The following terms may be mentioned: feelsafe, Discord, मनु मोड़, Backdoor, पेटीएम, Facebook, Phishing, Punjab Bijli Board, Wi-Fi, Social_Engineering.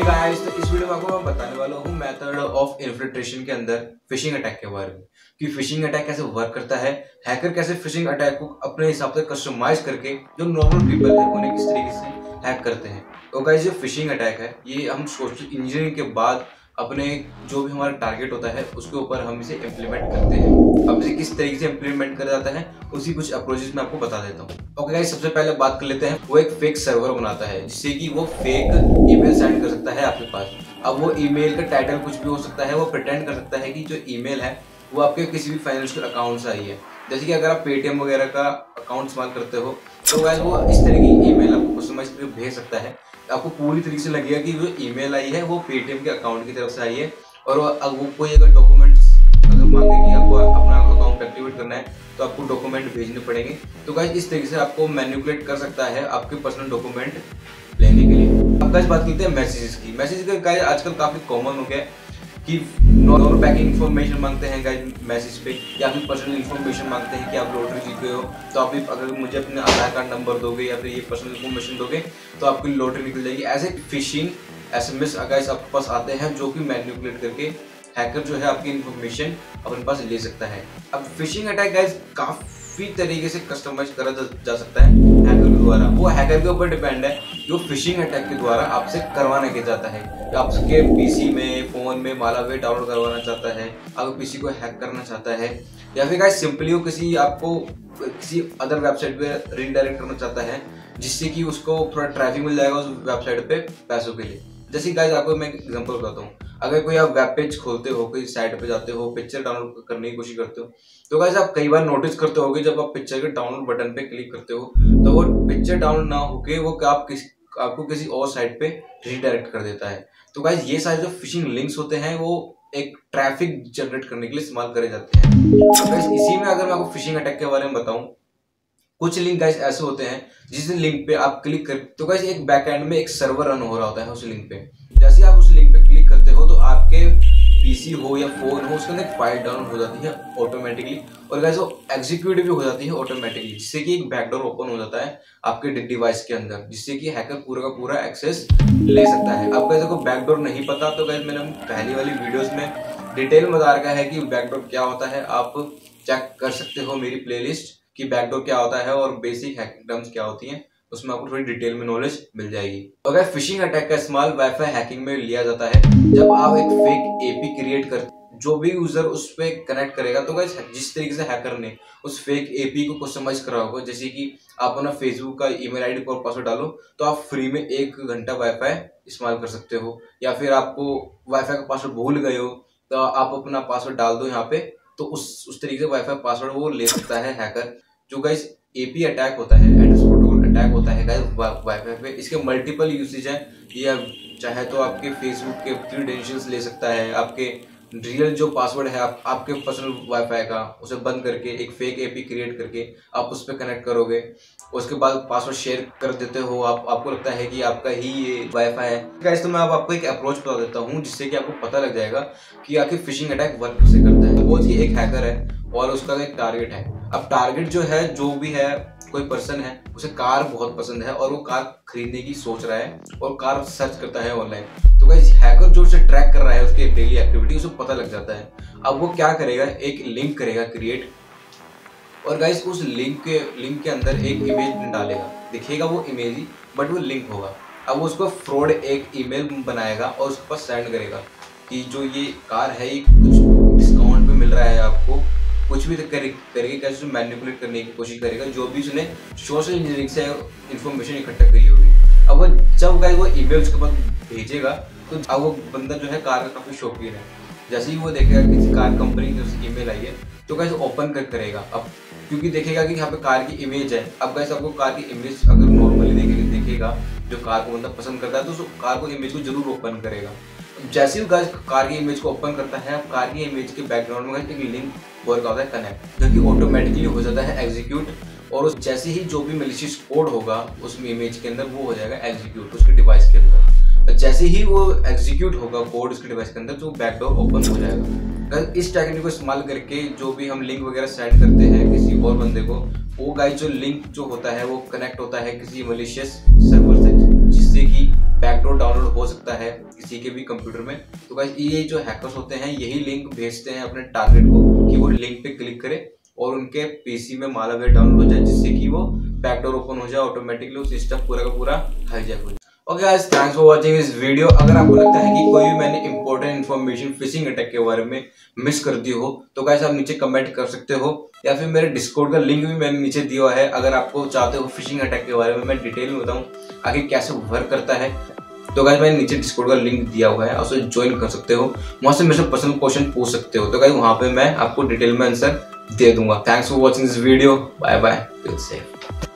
Hey guys, तो इस video में आपको मैं बताने वाला हूँ मेथड ऑफ इन्फिल्ट्रेशन के अंदर फिशिंग अटैक के बारे में कि फिशिंग अटैक कैसे वर्क करता है, हैकर कैसे फिशिंग अटैक को अपने हिसाब से कस्टमाइज करके जो नॉर्मल पीपल है उन्हें किस तरीके से हैक करते हैं। तो गाइस जो फिशिंग अटैक है ये हम सोशल इंजीनियरिंग के बाद अपने जो भी हमारा टारगेट होता है उसके ऊपर हम इसे इम्प्लीमेंट करते हैं। अब इसे किस तरीके से इम्प्लीमेंट कर जाता है उसी कुछ अप्रोचेस मैं आपको बता देता हूँ। ओके गाइस, सबसे पहले बात कर लेते हैं, वो एक फेक सर्वर बनाता है जिससे कि वो फेक ईमेल सेंड कर सकता है आपके पास। अब वो ईमेल का टाइटल कुछ भी हो सकता है, वो प्रिटेंड कर सकता है कि जो ईमेल है वो आपके किसी भी फाइनेंशियल अकाउंट से आई है। जैसे कि अगर आप पेटीएम वगैरह का अकाउंट इस्तेमाल करते हो तो गाइस वो इस तरह की ईमेल आपको समझ कर भेज सकता है। आपको पूरी तरीके से लगेगा कि जो ईमेल आई है वो पेटीएम के अकाउंट की तरफ से आई है, और वो कोई अगर डॉक्यूमेंट्स अगर मांगे कि आपको अपना अकाउंट एक्टिवेट करना है तो आपको डॉक्यूमेंट भेजने पड़ेंगे। तो गाइस इस तरीके से आपको मैनिपुलेट कर सकता है आपके पर्सनल डॉक्यूमेंट लेने के लिए। अब गाइस बात करते हैं मैसेजेस की। मैसेज का गाइस आजकल काफ़ी कॉमन हो गया है कि नॉर्मल बैंकिंग इन्फॉर्मेशन मांगते हैं गाइस मैसेज पे, या फिर पर्सनल इन्फॉर्मेशन मांगते हैं कि आप लॉटरी जीत गए हो तो आप अगर मुझे अपने आधार कार्ड नंबर दोगे या फिर ये पर्सनल इन्फॉर्मेशन दोगे तो आपकी लॉटरी निकल जाएगी। ऐसे फिशिंग SMS गाइस आपके पास आते हैं जो कि मैनिपुलेट करके हैकर जो है आपकी इन्फॉर्मेशन अपने पास ले सकता है। अब फिशिंग अटैक गाइस काफ़ी तरीके से कस्टमाइज करा जा सकता है हैकर के द्वारा। वो हैकर के ऊपर डिपेंड है जो फिशिंग अटैक के द्वारा आपसे करवाना किया जाता है। तो आपके PC में, फ़ोन में मालवेयर डाउनलोड करवाना चाहता है, आपके PC को हैक करना चाहता है, या फिर गाइस सिंपली वो किसी आपको किसी अदर वेबसाइट पे रीडायरेक्ट करना चाहता है जिससे कि उसको थोड़ा ट्रैफिक मिल जाएगा उस वेबसाइट पे पैसों के लिए। जैसे गाइस आपको मैं एग्जांपल बताता हूँ, अगर कोई आप वेब पेज खोलते हो, कोई साइट पे जाते हो, पिक्चर डाउनलोड करने की कोशिश करते हो तो गाइस आप कई बार नोटिस करते होगे जब आप पिक्चर के डाउनलोड बटन पे क्लिक करते हो तो वो पिक्चर डाउनलोड ना होके वो आपको किसी और साइट पे रीडायरेक्ट कर देता है। तो गाइस ये सारे जो फिशिंग लिंक्स होते हैं वो एक ट्रैफिक जनरेट करने के लिए इस्तेमाल करे जाते हैं। तो गाइस इसी में अगर मैं आपको फिशिंग अटैक के बारे में बताऊँ, कुछ लिंक गाइस ऐसे होते हैं जिस लिंक पे आप क्लिक कर तो गाइस एक बैकएंड में एक सर्वर रन हो रहा होता है उस लिंक पे। जैसे आप उस लिंक पे क्लिक करते हो तो आपके PC हो या फोन हो उसके अंदर फाइल डाउनलोड हो जाती है ऑटोमेटिकली, और गाइस वो एग्जीक्यूट भी हो जाती है ऑटोमेटिकली जिससे कि एक बैकडोर ओपन हो जाता है आपके डिवाइस के अंदर जिससे कि हैकर पूरा का पूरा एक्सेस ले सकता है। अब गाइस आपको बैकडोर नहीं पता तो गाइस मैंने पहली वाली वीडियोज में डिटेल में बता रखा है कि बैकडोर क्या होता है। आप चेक कर सकते हो मेरी प्लेलिस्ट कि बैकडोर क्या होता है और बेसिक हैकिंग टर्म्स क्या होती हैं, उसमें आपको थोड़ी डिटेल में नॉलेज मिल जाएगी। अगर फिशिंग अटैक का इस्तेमाल वाईफाई हैकिंग में लिया जाता है, जब आप एक फेक एपी क्रिएट करते जो भी यूजर उस पर कनेक्ट करेगा तो गाइस जिस तरीके से हैकर ने उस फेक एपी को कस्टमाइज करा होगा, जैसे कि आप अपना फेसबुक का email ID और पासवर्ड डालो तो आप फ्री में 1 घंटा वाईफाई इस्तेमाल कर सकते हो, या फिर आपको वाईफाई का पासवर्ड भूल गए हो तो आप अपना पासवर्ड डाल दो यहाँ पे तो उस तरीके से वाईफाई पासवर्ड वो ले सकता है हैकर। जो गाइस एपी अटैक होता है, एड्रेस प्रोटोकॉल अटैक होता है गाइस वाईफाई पे, इसके मल्टीपल यूसेज हैं। ये चाहे तो आपके फेसबुक के क्रेडेंशियल्स ले सकता है, आपके रियल जो पासवर्ड है आपके पर्सनल वाईफाई का उसे बंद करके एक फेक एपी क्रिएट करके आप उस पर कनेक्ट करोगे, उसके बाद पासवर्ड शेयर कर देते हो आपको लगता है कि आपका ही ये वाईफाई है। गाइस तो मैं अब आपको एक अप्रोच बता देता हूँ जिससे कि आपको पता लग जाएगा कि आखिर फिशिंग अटैक वर्क कैसे करता है। सपोज कि एक हैकर है और उसका एक टारगेट है। अब टारगेट जो है जो भी है कोई पर्सन है उसे कार बहुत पसंद है और वो कार खरीदने की सोच रहा है और कार सर्च करता है ऑनलाइन। तो गाइस हैकर जो उसे ट्रैक कर रहा है उसके डेली एक्टिविटी उसे पता लग जाता है। अब वो क्या करेगा, एक लिंक करेगा क्रिएट और गाइस उस लिंक के अंदर एक इमेज डालेगा। दिखेगा वो इमेज ही बट वो लिंक होगा। अब उसको फ्रॉड एक ईमेल बनाएगा और उसके पास सेंड करेगा कि जो ये कार है ये कुछ डिस्काउंट पे मिल रहा है, आपको कुछ भी करके कैसे मैनिपुलेट करने की कोशिश करेगा जो भी उसने सोशल इंजीनियरिंग से इन्फॉर्मेशन इकट्ठा करी होगी। अब वो जब गाइस वो ईमेल उसके पास भेजेगा तो अब वो बंदा जो है कार का काफ़ी शौकीन है, जैसे ही वो देखेगा किसी कार कंपनी की उसकी ईमेल आई है तो गाइस ओपन करेगा। अब क्योंकि देखेगा कि यहाँ पे कार की इमेज है। अब गाइस आपको कार की इमेज अगर नॉर्मली देखेगा जो कार को बंदा पसंद करता है तो उस कार को इमेज को जरूर ओपन करेगा। जैसे ही गाइस कार की इमेज को ओपन करता है अब कार की इमेज के बैकग्राउंड में गाइस एक लिंक वर्क होता है कनेक्ट जो कि ऑटोमेटिकली हो जाता है एग्जीक्यूट, और उस जैसे ही जो भी मेलिशियस कोड होगा उसमें इमेज के अंदर वो हो जाएगा एग्जीक्यूट उसके डिवाइस के अंदर। जैसे ही वो एग्जीक्यूट होगा कोड उसके डिवाइस के अंदर तो बैकडोर ओपन हो जाएगा। गाइस इस टेक्निक को इस्तेमाल करके जो भी हम लिंक वगैरह सेंड करते हैं किसी और बंदे को वो गाइस जो लिंक जो होता है वो कनेक्ट होता है किसी मेलिशियस सर्वर से जिससे कि बैकडोर डाउनलोड हो सकता है किसी के भी कंप्यूटर में। तो गाइस ये जो हैकर्स होते हैं यही लिंक भेजते हैं अपने टारगेट को कि वो लिंक पे क्लिक करे और उनके पीसी में मालवेयर डाउनलोड हो जाए, जिससे कि वो बैकडोर ओपन हो जाए ऑटोमेटिकली, वो सिस्टम पूरा का पूरा हाईजैक हो जाए। Okay guys, thanks for watching this video. अगर आपको लगता है कि कोई भी मैंने इंपॉर्टेंट इन्फॉर्मेशन फिशिंग अटैक के बारे में मिस कर दी हो तो गाइस आप नीचे कमेंट कर सकते हो, या फिर मेरे डिस्कॉर्ड का लिंक भी मैंने नीचे दिया है। अगर आपको चाहते हो फिशिंग अटैक के बारे में मैं डिटेल में बताऊँ आगे कैसे वर्क करता है, तो गाइस मैंने नीचे डिस्कॉर्ड का लिंक दिया हुआ है, उसे ज्वाइन कर सकते हो। वहाँ से मेरे से पर्सनल क्वेश्चन पूछ सकते हो, तो गाइस वहाँ पे मैं आपको डिटेल में आंसर दे दूंगा। Thanks for watching this video. Bye bye, feel safe.